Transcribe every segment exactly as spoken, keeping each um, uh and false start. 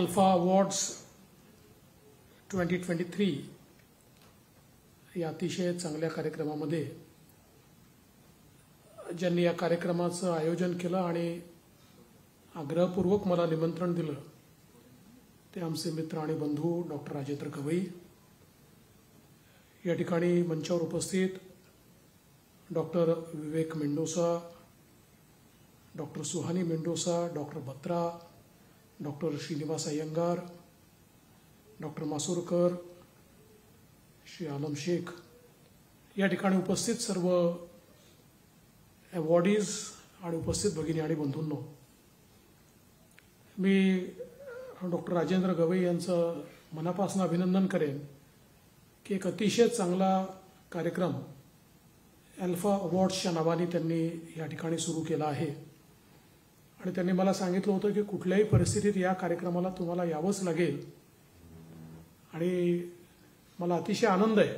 Alpha awards twenty twenty three या अतिशय चांगल्या कार्यक्रमामध्ये ज्यांनी या कार्यक्रमाचं आयोजन केलं आणि आग्रहपूर्वक मला निमंत्रण दिलं ते आमचे मित्र आणि बंधू डॉक्टर राजेंद्र गवई या ठिकाणी मंचावर उपस्थित doctor Vivek Mendonsa, doctor Suhani Mendonsa, doctor Batra, doctor Srinivas Iyengar, doctor Masurkar, Shri Alam Shaikh या ठिकाणी उपस्थित सर्व अवॉर्डीज आणि उपस्थित भगिनी आणि बंधूंनो, मी डॉक्टर राजेंद्र गवई यांचं मनापासून अभिनंदन करेन की एक अतिशय चांगला कार्यक्रम अल्फा अवॉर्ड्सच्या नावाने त्यांनी या ठिकाणी सुरू केला आहे आणि त्यांनी मला सांगितलं होतं की कुठल्याही परिस्थितीत या कार्यक्रमाला तुम्हाला यावंच लागेल आणि मला अतिशय आनंद आहे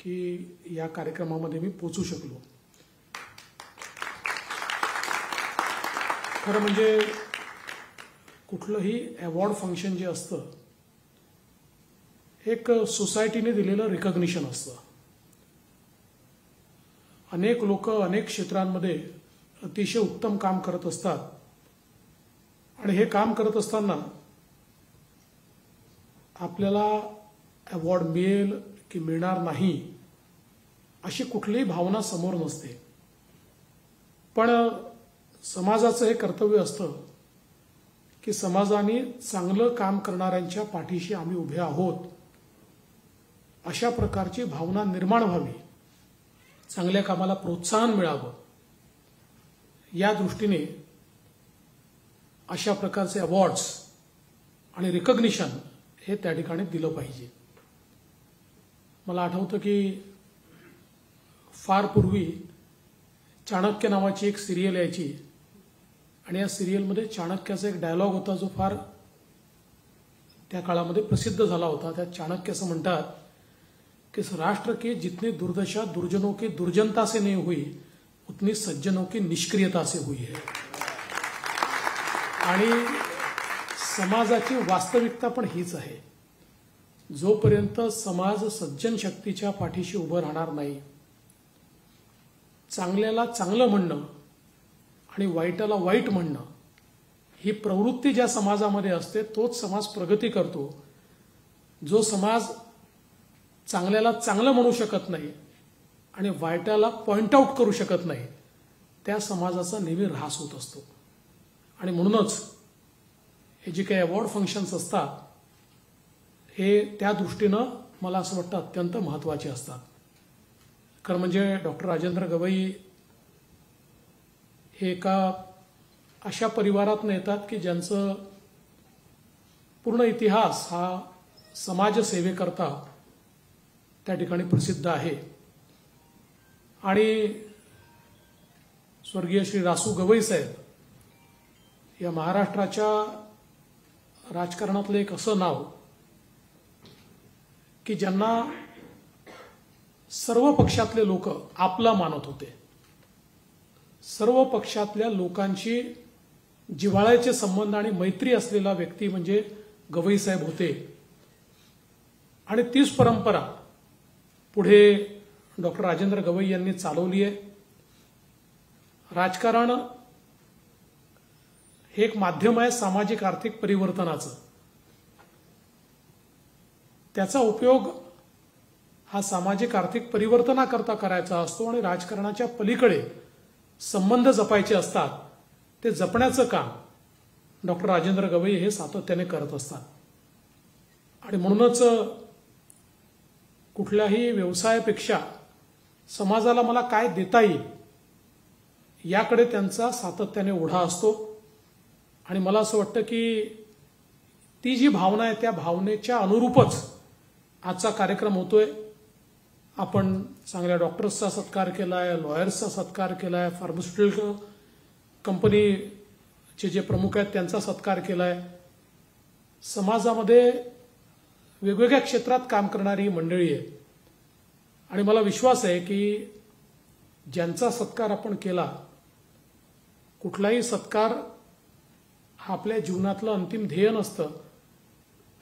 की या कार्यक्रमामध्ये मी पोहोचू शकलो। खरं म्हणजे कुठलंही अवॉर्ड फंक्शन जे असतं एक सोसायटीने दिलेलं रिकॉग्निशन असतं। अनेक लोक अनेक क्षेत्रांमध्ये अतिशय उत्तम काम करत असतात आणि हे काम करत असताना आपल्याला अवॉर्ड मिळेल की मिळणार नाही अशी कुठलीही भावना समोर नसते, पण समाजाचं हे कर्तव्य असतं की समाजाने चांगलं काम करणाऱ्यांच्या पाठीशी आम्ही उभे आहोत अशा प्रकारची भावना निर्माण व्हावी, चांगल्या कामाला प्रोत्साहन मिळावं या दृष्टीने अशा प्रकारचे अवॉर्ड्स आणि रिकॉग्निशन हे त्या ठिकाणी दिलं पाहिजे। मला आठवतं की फार पूर्वी चाणक्य नावाची एक सिरियल यायची आणि या सिरियलमध्ये चाणक्याचा एक डायलॉग होता जो फार त्या काळामध्ये प्रसिद्ध झाला होता। त्या चाणक्य असं म्हणतात कि इस राष्ट्र के जितनी दुर्दशा दुर्जनों की दुर्जनता से नहीं हुई उतनी सज्जनों की निष्क्रियता से हुई है। आणि समाजाची वास्तविकता पण हीच आहे, जोपर्यंत समाज सज्जन शक्तीच्या पाठीशी उभं राहणार नाही, चांगल्याला चांगलं म्हणणं आणि वाईटाला वाईट म्हणणं ही प्रवृत्ती ज्या समाजामध्ये असते तोच समाज प्रगती करतो। जो समाज चांगल्याला चांगलं म्हणू शकत नाही आणि वाईटाला पॉइंट आउट करू शकत नाही त्या समाजाचा नेहमी ऱ्हास होत असतो। आणि म्हणूनच हे जे काही अवॉर्ड फंक्शन्स असतात हे त्या दृष्टीनं मला असं वाटतं अत्यंत महत्त्वाचे असतात। कारण म्हणजे डॉक्टर राजेंद्र गवई हे एका अशा परिवारातून येतात की ज्यांचं पूर्ण इतिहास हा समाजसेवेकरता त्या ठिकाणी प्रसिद्ध आहे। आणि स्वर्गीय श्री रासू गवई साहेब या महाराष्ट्राच्या राजकारणातले एक असं नाव की ज्यांना सर्व पक्षातले लोक आपला मानत होते, सर्व पक्षातल्या लोकांशी जिव्हाळ्याचे संबंध आणि मैत्री असलेला व्यक्ती म्हणजे गवई साहेब होते। आणि तीच परंपरा पुढे डॉक्टर राजेंद्र गवई यांनी चालवली आहे। राजकारण हे एक माध्यम आहे सामाजिक आर्थिक परिवर्तनाचं, त्याचा उपयोग हा सामाजिक आर्थिक परिवर्तनाकरता करायचा असतो आणि राजकारणाच्या पलीकडे संबंध जपायचे असतात, ते जपण्याचं काम डॉक्टर राजेंद्र गवई हे सातत्याने करत असतात। आणि म्हणूनच कुठल्याही व्यवसायापेक्षा समाजाला मला काय देता येईल याकडे त्यांचा सातत्याने ओढा असतो आणि मला असं वाटतं की ती जी भावना आहे त्या भावनेच्या अनुरूपच आजचा कार्यक्रम होतोय। आपण चांगल्या डॉक्टर्सचा सत्कार केला आहे, लॉयर्सचा सत्कार केला आहे, फार्मास्युटिकल कंपनीचे जे प्रमुख आहेत त्यांचा सत्कार केला आहे। समाजामध्ये वेगवेगळ्या क्षेत्रात काम करणारी मंडळी आहे आणि मला विश्वास आहे की ज्यांचा सत्कार आपण केला, कुठलाही सत्कार हा आपल्या जीवनातलं अंतिम ध्येय नसतं,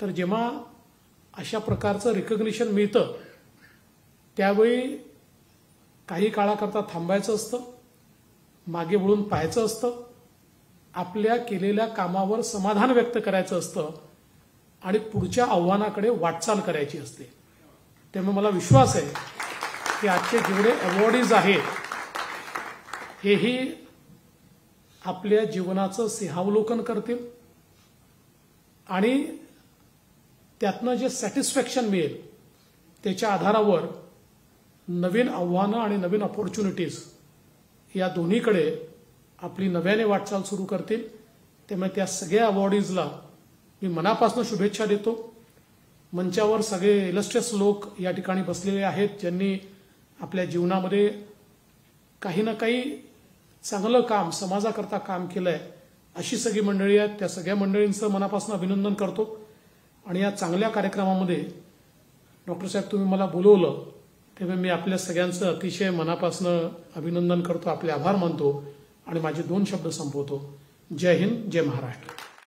तर जेव्हा अशा प्रकारचं रिकग्निशन मिळतं त्यावेळी काही काळाकरता थांबायचं असतं, मागे वळून पाहायचं असतं, आपल्या केलेल्या कामावर समाधान व्यक्त करायचं असतं आणि पुढच्या आव्हानाकडे वाटचाल करायची असते। त्यामुळे मला विश्वास आहे की आजचे जेवढे अवॉर्डीज आहेत हेही आपल्या जीवनाचं सिंहावलोकन करतील आणि त्यातनं जे सॅटिस्फॅक्शन मिळेल त्याच्या आधारावर नवीन आव्हानं आणि नवीन अपॉर्च्युनिटीज या दोन्हीकडे आपली नव्याने वाटचाल सुरू करतील। त्यामुळे त्या सगळ्या अवॉर्डीजला मी मनापासून शुभेच्छा देतो। मंचावर सगळे इलस्ट्रियस लोक या ठिकाणी बसलेले आहेत ज्यांनी आपल्या जीवनामध्ये काही ना काही चांगलं काम समाजाकरता काम केलंय, अशी सगळी मंडळी आहेत। त्या सगळ्या मंडळींचं मनापासून अभिनंदन करतो आणि या चांगल्या कार्यक्रमामध्ये डॉक्टर साहेब तुम्ही मला बोलवलं तेव्हा मी आपल्या सगळ्यांचं अतिशय मनापासून अभिनंदन करतो, आपले आभार मानतो आणि माझे दोन शब्द संपवतो। जय हिंद, जय महाराष्ट्र।